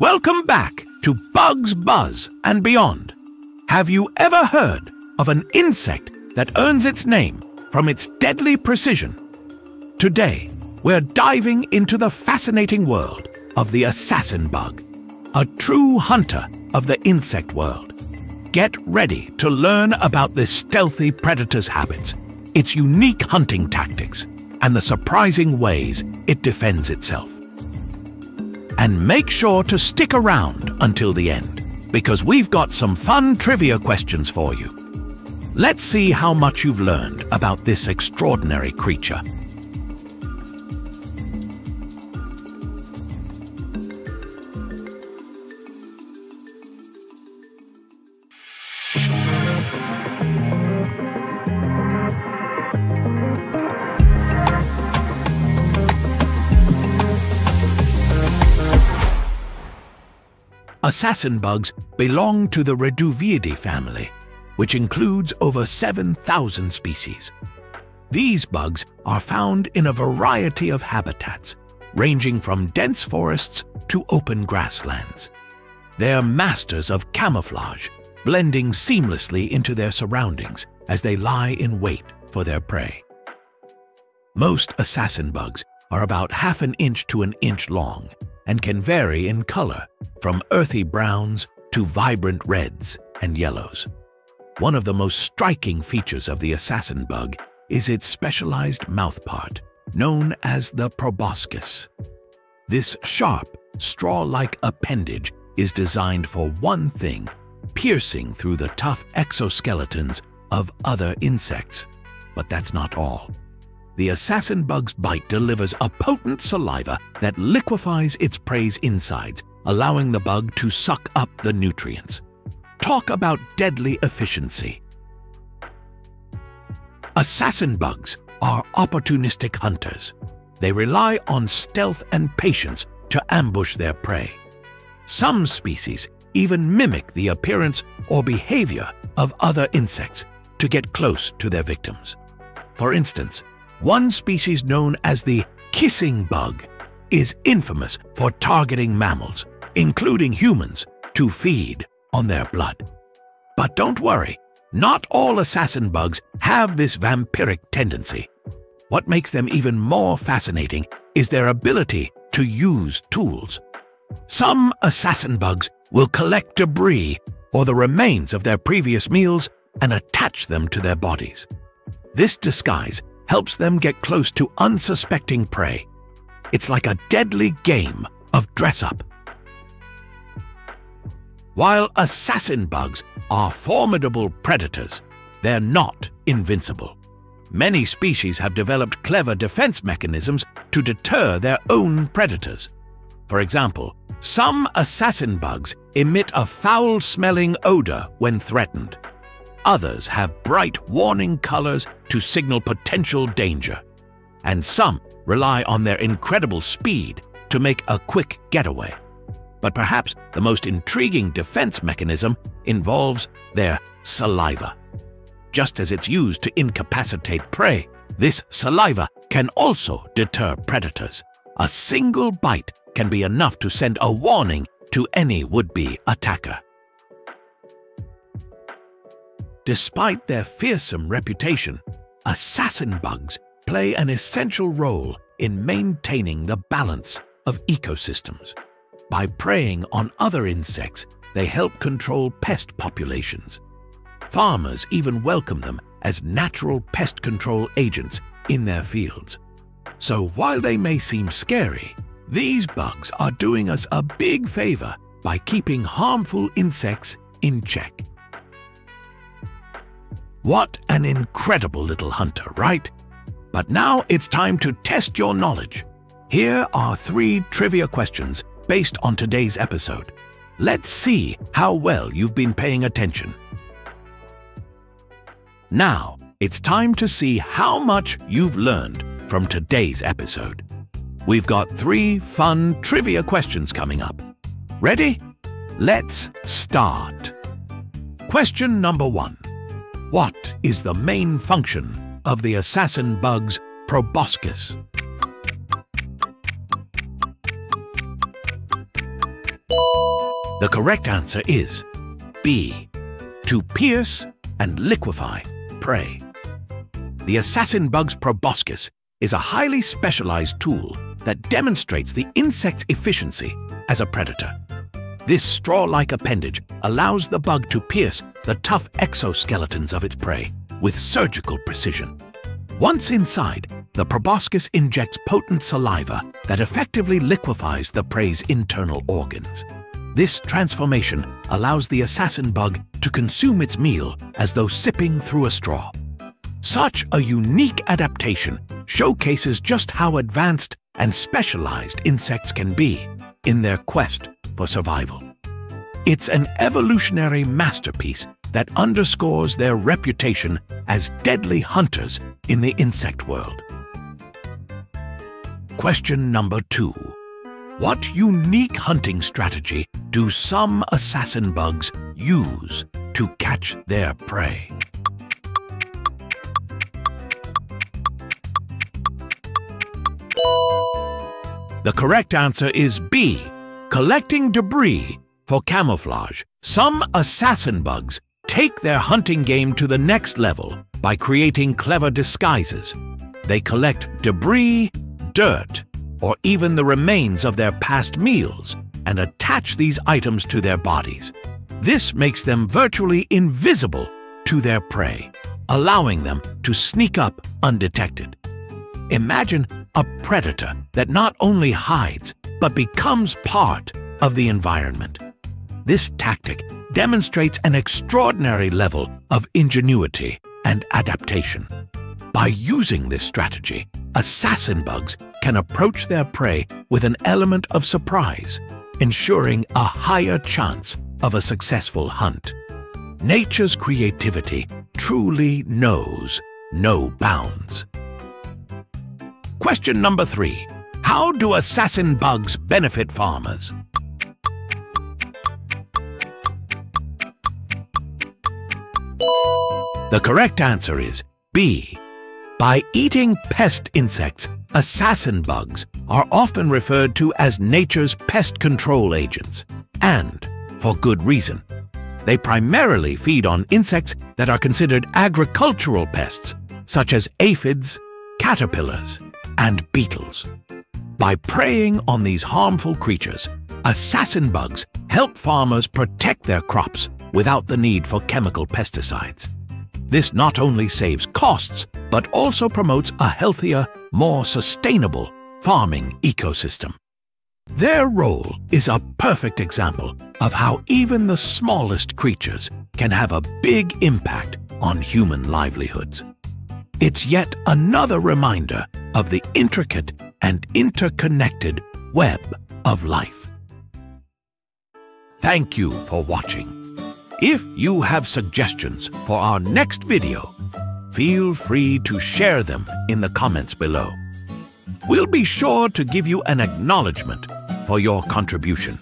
Welcome back to Bugs, Buzz and Beyond. Have you ever heard of an insect that earns its name from its deadly precision? Today, we're diving into the fascinating world of the assassin bug, a true hunter of the insect world. Get ready to learn about this stealthy predator's habits, its unique hunting tactics, and the surprising ways it defends itself. And make sure to stick around until the end, because we've got some fun trivia questions for you. Let's see how much you've learned about this extraordinary creature. Assassin bugs belong to the Reduviidae family, which includes over 7,000 species. These bugs are found in a variety of habitats, ranging from dense forests to open grasslands. They're masters of camouflage, blending seamlessly into their surroundings as they lie in wait for their prey. Most assassin bugs are about half an inch to an inch long and can vary in color from earthy browns to vibrant reds and yellows. One of the most striking features of the assassin bug is its specialized mouthpart, known as the proboscis. This sharp, straw-like appendage is designed for one thing: piercing through the tough exoskeletons of other insects. But that's not all. The assassin bug's bite delivers a potent saliva that liquefies its prey's insides, allowing the bug to suck up the nutrients. Talk about deadly efficiency. Assassin bugs are opportunistic hunters. They rely on stealth and patience to ambush their prey. Some species even mimic the appearance or behavior of other insects to get close to their victims. For instance, one species known as the kissing bug is infamous for targeting mammals, including humans, to feed on their blood. But don't worry, not all assassin bugs have this vampiric tendency. What makes them even more fascinating is their ability to use tools. Some assassin bugs will collect debris or the remains of their previous meals and attach them to their bodies. This disguise helps them get close to unsuspecting prey. It's like a deadly game of dress-up. While assassin bugs are formidable predators, they're not invincible. Many species have developed clever defense mechanisms to deter their own predators. For example, some assassin bugs emit a foul-smelling odor when threatened. Others have bright warning colors to signal potential danger, and some rely on their incredible speed to make a quick getaway. But perhaps the most intriguing defense mechanism involves their saliva. Just as it's used to incapacitate prey, this saliva can also deter predators. A single bite can be enough to send a warning to any would-be attacker. Despite their fearsome reputation, assassin bugs play an essential role in maintaining the balance of ecosystems. By preying on other insects, they help control pest populations. Farmers even welcome them as natural pest control agents in their fields. So while they may seem scary, these bugs are doing us a big favor by keeping harmful insects in check. What an incredible little hunter, right? But now it's time to test your knowledge. Here are 3 trivia questions based on today's episode. Let's see how well you've been paying attention. Now, it's time to see how much you've learned from today's episode. We've got 3 fun trivia questions coming up. Ready? Let's start. Question number 1. What is the main function of the assassin bug's proboscis? The correct answer is B, to pierce and liquefy prey. The assassin bug's proboscis is a highly specialized tool that demonstrates the insect's efficiency as a predator. This straw-like appendage allows the bug to pierce the tough exoskeletons of its prey with surgical precision. Once inside, the proboscis injects potent saliva that effectively liquefies the prey's internal organs. This transformation allows the assassin bug to consume its meal as though sipping through a straw. Such a unique adaptation showcases just how advanced and specialized insects can be in their quest for survival. It's an evolutionary masterpiece that underscores their reputation as deadly hunters in the insect world. Question number 2. What unique hunting strategy do some assassin bugs use to catch their prey? The correct answer is B, collecting debris for camouflage. Some assassin bugs take their hunting game to the next level by creating clever disguises. They collect debris, dirt, or even the remains of their past meals and attach these items to their bodies. This makes them virtually invisible to their prey, allowing them to sneak up undetected. Imagine a predator that not only hides, but becomes part of the environment. This tactic demonstrates an extraordinary level of ingenuity and adaptation. By using this strategy, assassin bugs can approach their prey with an element of surprise, ensuring a higher chance of a successful hunt. Nature's creativity truly knows no bounds. Question number 3. How do assassin bugs benefit farmers? The correct answer is B. By eating pest insects, assassin bugs are often referred to as nature's pest control agents, and for good reason. They primarily feed on insects that are considered agricultural pests, such as aphids, caterpillars, and beetles. By preying on these harmful creatures, assassin bugs help farmers protect their crops without the need for chemical pesticides. This not only saves costs, but also promotes a healthier, more sustainable farming ecosystem. Their role is a perfect example of how even the smallest creatures can have a big impact on human livelihoods. It's yet another reminder of the intricate and interconnected web of life. Thank you for watching. If you have suggestions for our next video, feel free to share them in the comments below. We'll be sure to give you an acknowledgement for your contribution.